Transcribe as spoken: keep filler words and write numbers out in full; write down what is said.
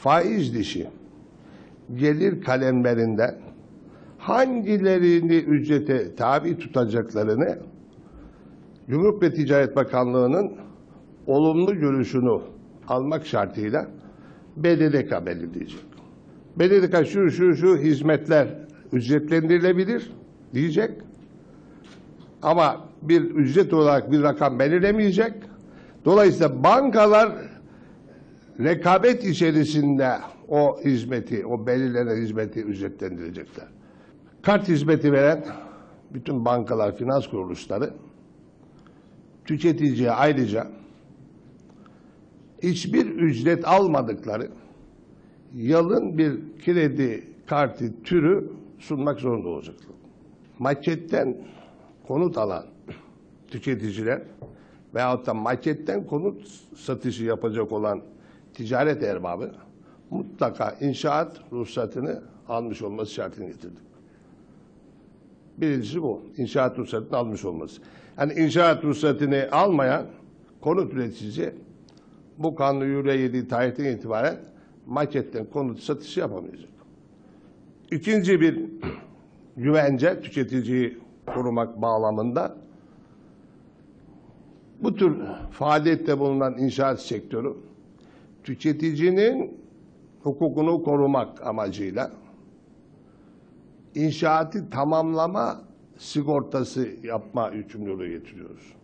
faiz dışı gelir kalemlerinden hangilerini ücrete tabi tutacaklarını Gümrük ve Ticaret Bakanlığı'nın olumlu görüşünü almak şartıyla B D D K belirleyecek. B D D K şu şu şu hizmetler ücretlendirilebilir diyecek ama bir ücret olarak bir rakam belirlemeyecek. Dolayısıyla bankalar rekabet içerisinde o hizmeti, o belirlenen hizmeti ücretlendirecekler. Kart hizmeti veren bütün bankalar, finans kuruluşları tüketiciye ayrıca hiçbir ücret almadıkları yalın bir kredi kartı türü sunmak zorunda olacaklar. Marketten konut alan tüketiciler veyahut da marketten konut satışı yapacak olan ticaret erbabı mutlaka inşaat ruhsatını almış olması şartını getirdik. Birincisi bu. İnşaat ruhsatını almış olması. Yani inşaat ruhsatını almayan konut üreticisi bu kanun yürürlüğe girdiği tarihten itibaren marketten konut satışı yapamayacak. İkinci bir güvence tüketiciyi korumak bağlamında bu tür faaliyette bulunan inşaat sektörü tüketicinin hukukunu korumak amacıyla inşaatı tamamlama sigortası yapma yükümlülüğü getiriyoruz.